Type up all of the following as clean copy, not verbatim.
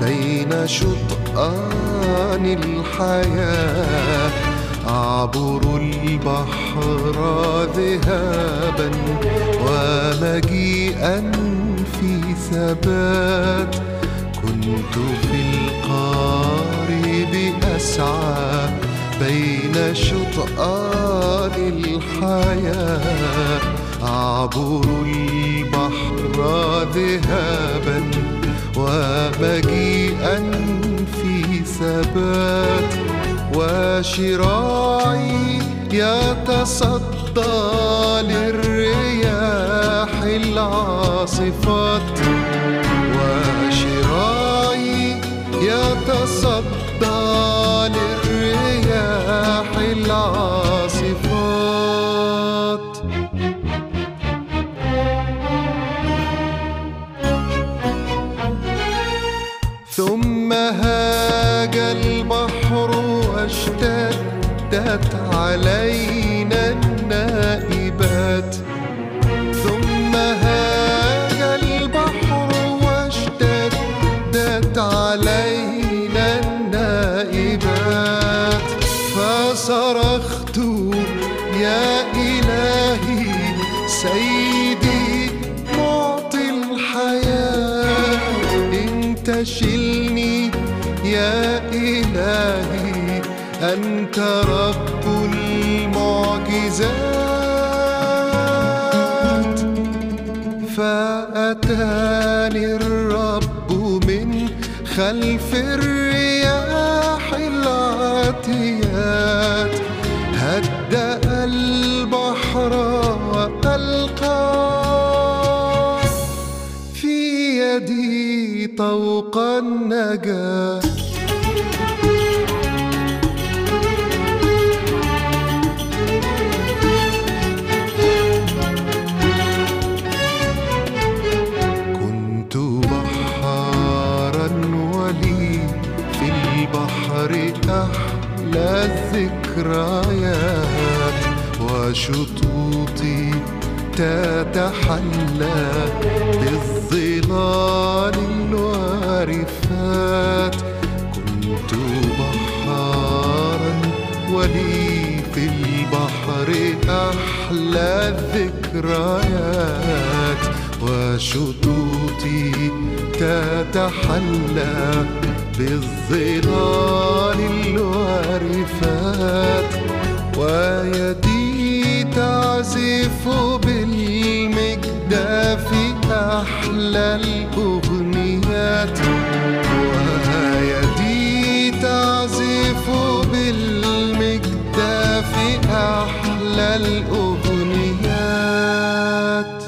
بين شطآن الحياة أعبر البحر ذهابا ومجيئا في ثبات. كنت في القارب أسعى بين شطآن الحياة أعبر البحر ذهابا ومجيئا في ثبات. وشراعي يتصدى للرياح العاصفات، وشراعي يتصدى للرياح العاصفات. ثم هاج البحر واشتدت علينا النائبات، ثم هاج البحر واشتدت علينا النائبات. فصرخت يا إلهي سيدي معطي الحياة، انتشلني يا إلهي أنت رب المعجزات. فأتاني الرب من خلف الرياح العاتيات، هدأ البحر وألقى في يدي طوق النجاة. كنت بحارا ولي في البحر أحلى الذكريات، وشطوطي تتحلى بالظلال الوارفات. كنت بحارا ولي في البحر أحلى الذكريات، وشطوطي تتحلى بالظلال الوارفات. ويدي تعزف بالمجد في أحلى الأغنيات، ويدي تعزف بالمجد في أحلى الأغنيات.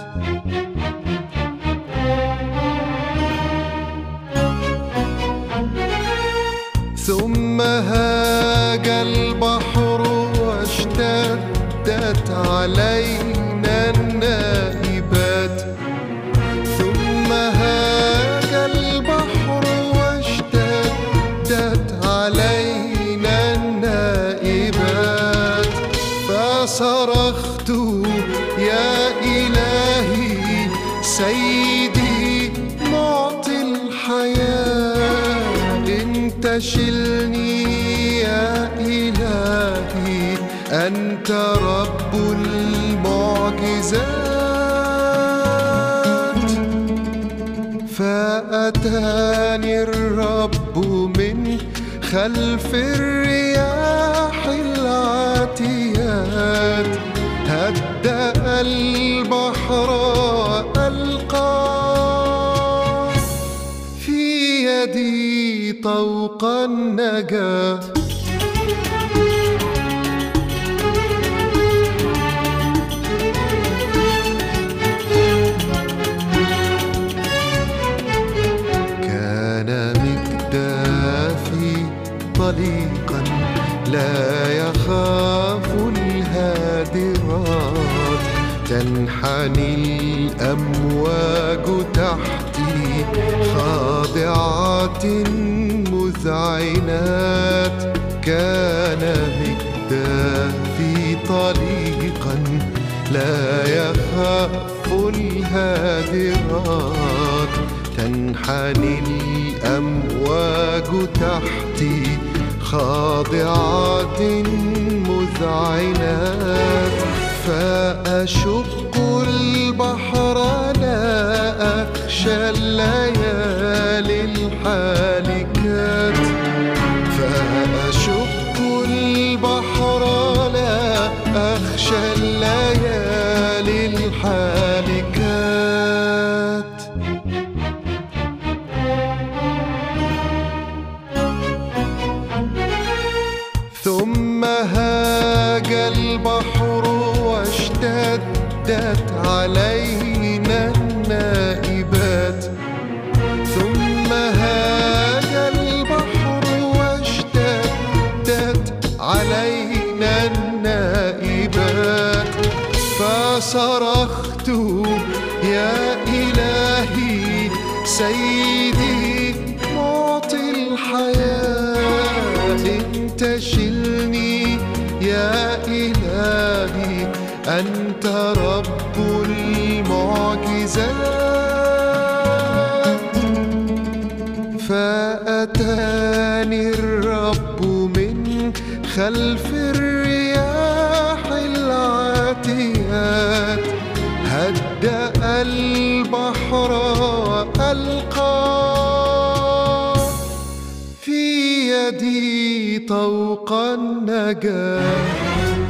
ثم هاج البحر واشتدت علينا النائبات، ثم هاج البحر واشتدت علينا النائبات. فصرخت يا إلهي سيدي معطي الحياة، انتشلني يا إلهي أنت رب المعجزات. فأتاني الرب من خلف الرياح العاتيات، هدأ البحر وألقى في يدي طوق النجاة. كان مجدافي طليقا لا يخاف الهادرات، تنحني الأمواج تحتي خاضعات مذعنات. كان مجدافي طليقا لا يخاف الهادرات، تنحني الأمواج تحتي خاضعات مذعنات. فأشق البحر لا أخشى الليالي الحالكات، فأشق البحر لا أخشى الليالي الحالكات. ثم هاج البحر واشتدت علينا النائبات، ثم هاج البحر واشتدت علينا النائبات. فصرخت يا إلهي سيدي معطي الحياة، انت شلني يا إلهي أنت رب المعجزات. فأتاني الرب من خلف الرياح العاتيات، هدأ البحر وألقى في يدي طوق النجاة.